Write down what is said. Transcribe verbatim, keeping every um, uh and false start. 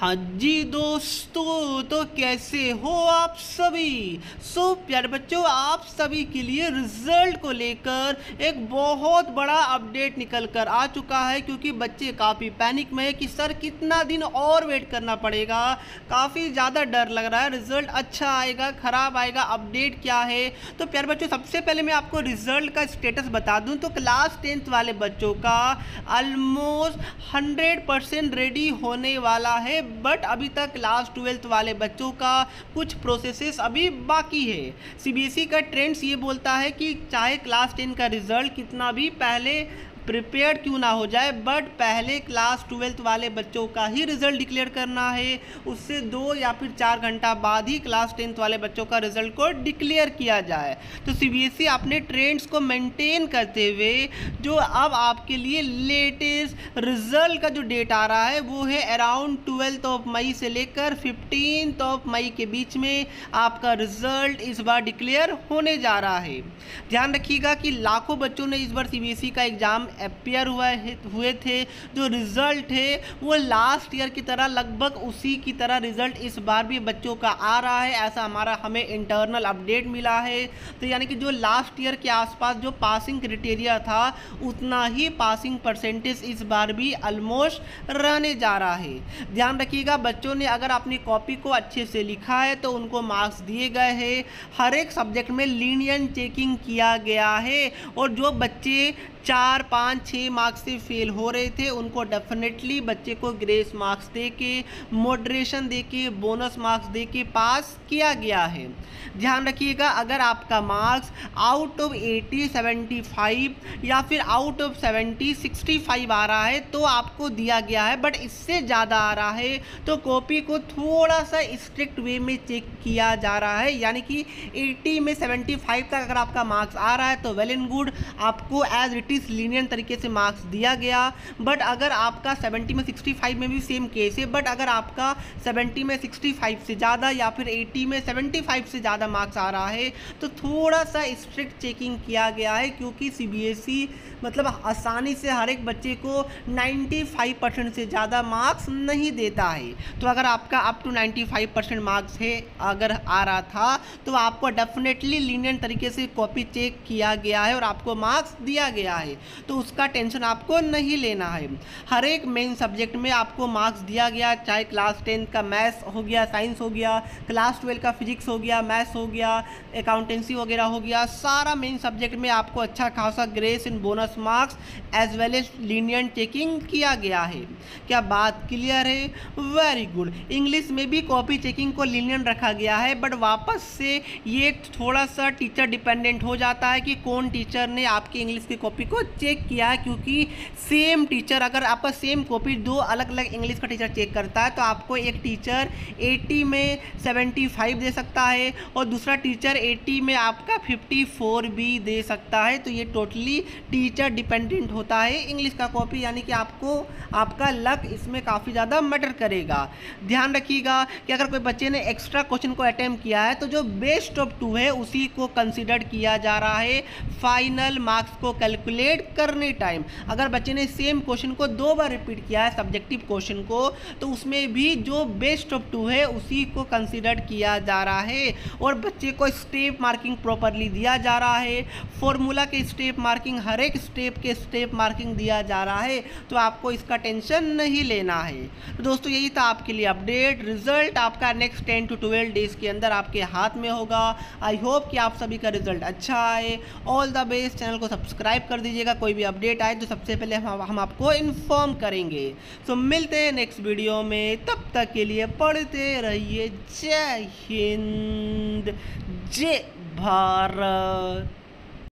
हाँ जी दोस्तों, तो कैसे हो आप सभी। सो प्यारे बच्चों, आप सभी के लिए रिजल्ट को लेकर एक बहुत बड़ा अपडेट निकल कर आ चुका है, क्योंकि बच्चे काफ़ी पैनिक में है कि सर कितना दिन और वेट करना पड़ेगा, काफ़ी ज़्यादा डर लग रहा है, रिज़ल्ट अच्छा आएगा ख़राब आएगा, अपडेट क्या है। तो प्यारे बच्चों, सबसे पहले मैं आपको रिज़ल्ट का स्टेटस बता दूँ तो क्लास टेंथ वाले बच्चों का ऑलमोस्ट हंड्रेड परसेंट रेडी होने वाला है, बट अभी तक क्लास ट्वेल्थ वाले बच्चों का कुछ प्रोसेसेस अभी बाकी है। सीबीएसई का ट्रेंड्स ये बोलता है कि चाहे क्लास टेन का रिजल्ट कितना भी पहले प्रिपेयर क्यों ना हो जाए, बट पहले क्लास ट्वेल्थ वाले बच्चों का ही रिज़ल्ट डिक्लेयर करना है, उससे दो या फिर चार घंटा बाद ही क्लास टेंथ वाले बच्चों का रिज़ल्ट को डिक्लेयर किया जाए। तो सीबीएसई अपने ट्रेंड्स को मेंटेन करते हुए जो अब आपके लिए लेटेस्ट रिज़ल्ट का जो डेट आ रहा है वो है अराउंड ट्वेल्थ ऑफ मई से लेकर फिफ्टीन ऑफ मई के बीच में आपका रिज़ल्ट इस बार डिक्लेयर होने जा रहा है। ध्यान रखिएगा कि लाखों बच्चों ने इस बार सीबीएसई का एग्ज़ाम अपियर हुआ हुए थे, जो रिज़ल्ट है वो लास्ट ईयर की तरह लगभग उसी की तरह रिज़ल्ट इस बार भी बच्चों का आ रहा है, ऐसा हमारा हमें इंटरनल अपडेट मिला है। तो यानी कि जो लास्ट ईयर के आसपास जो पासिंग क्राइटेरिया था उतना ही पासिंग परसेंटेज इस बार भी ऑलमोस्ट रहने जा रहा है। ध्यान रखिएगा, बच्चों ने अगर अपनी कॉपी को अच्छे से लिखा है तो उनको मार्क्स दिए गए हैं, हर एक सब्जेक्ट में लीनियंट चेकिंग किया गया है, और जो बच्चे चार पाँच छः मार्क्स से फेल हो रहे थे उनको डेफिनेटली बच्चे को ग्रेस मार्क्स दे के, मॉडरेशन दे के, बोनस मार्क्स दे के पास किया गया है। ध्यान रखिएगा, अगर आपका marks out of eighty seventy five या फिर out of seventy sixty five आ रहा है तो आपको दिया गया है, बट इससे ज़्यादा आ रहा है तो कॉपी को थोड़ा सा स्ट्रिक्ट वे में चेक किया जा रहा है, यानी कि एटी में सेवेंटी फाइव तक अगर आपका मार्क्स आ रहा है तो वेल एंड गुड, आपको एज इट इस लीनियर तरीके से मार्क्स दिया गया। बट अगर आपका सेवेंटी में सिक्सटी फाइव में भी सेम केस है, बट अगर आपका सेवेंटी में सिक्सटी फाइव से ज़्यादा या फिर एटी में सेवेंटी फाइव से ज़्यादा मार्क्स आ रहा है तो थोड़ा सा स्ट्रिक्ट चेकिंग किया गया है, क्योंकि सीबीएसई मतलब आसानी से हर एक बच्चे को नाइन्टी फाइव परसेंट से ज़्यादा मार्क्स नहीं देता है। तो अगर आपका up to ninety five percent marks है अगर आ रहा था तो आपको डेफिनेटली लीनियर तरीके से कॉपी चेक किया गया है और आपको मार्क्स दिया गया है, तो उसका टेंशन आपको नहीं लेना है। हर एक मेन सब्जेक्ट में आपको मार्क्स दिया गया, चाहे क्लास टेंथ का मैथ्स हो गया, साइंस हो गया, क्लास ट्वेल्व का फिजिक्स हो गया, मैथ्स हो गया, अकाउंटेंसी वगैरह हो गया, सारा मेन सब्जेक्ट में आपको अच्छा खासा grace and bonus marks as well as linear checking किया गया है। क्या बात क्लियर है? Very good. इंग्लिश में भी कॉपी चेकिंग को लीनियर रखा गया है, बट वापस से ये थोड़ा सा टीचर डिपेंडेंट हो जाता है कि कौन टीचर ने आपकी इंग्लिश की कॉपी को चेक किया, क्योंकि सेम टीचर अगर आपका सेम कॉपी दो अलग अलग इंग्लिश का टीचर चेक करता है तो आपको एक टीचर एटी में सेवेंटी फाइव दे सकता है और दूसरा टीचर एटी में आपका फिफ्टी फोर भी दे सकता है। तो ये टोटली टीचर डिपेंडेंट होता है इंग्लिश का कॉपी, यानी कि आपको आपका लक इसमें काफ़ी ज़्यादा मैटर करेगा। ध्यान रखिएगा कि अगर कोई बच्चे ने एक्स्ट्रा क्वेश्चन को अटैम्प्ट किया है तो जो बेस्ट ऑफ टू है उसी को कंसिडर किया जा रहा है फाइनल मार्क्स को कैलकुलेट करने टाइम। अगर बच्चे ने सेम क्वेश्चन को दो बार रिपीट किया है सब्जेक्टिव क्वेश्चन को, तो उसमें भी जो बेस्ट ऑफ टू है उसी को कंसीडर किया जा रहा है, और बच्चे को स्टेप मार्किंग प्रॉपरली दिया जा रहा है, फॉर्मूला के स्टेप मार्किंग, हर एक स्टेप के स्टेप मार्किंग दिया जा रहा है, तो आपको इसका टेंशन नहीं लेना है। तो दोस्तों, यही था आपके लिए अपडेट। रिजल्ट आपका next ten to twelve days के अंदर आपके हाथ में होगा। आई होप कि आप सभी का रिजल्ट अच्छा आए। All the best. चैनल को सब्सक्राइब कर दीजिएगा, कोई भी अपडेट आए तो सबसे पहले हम, हम आपको इन्फॉर्म करेंगे। तो मिलते हैं नेक्स्ट वीडियो में, तब तक के लिए पढ़ते रहिए। जय हिंद, जय भारत।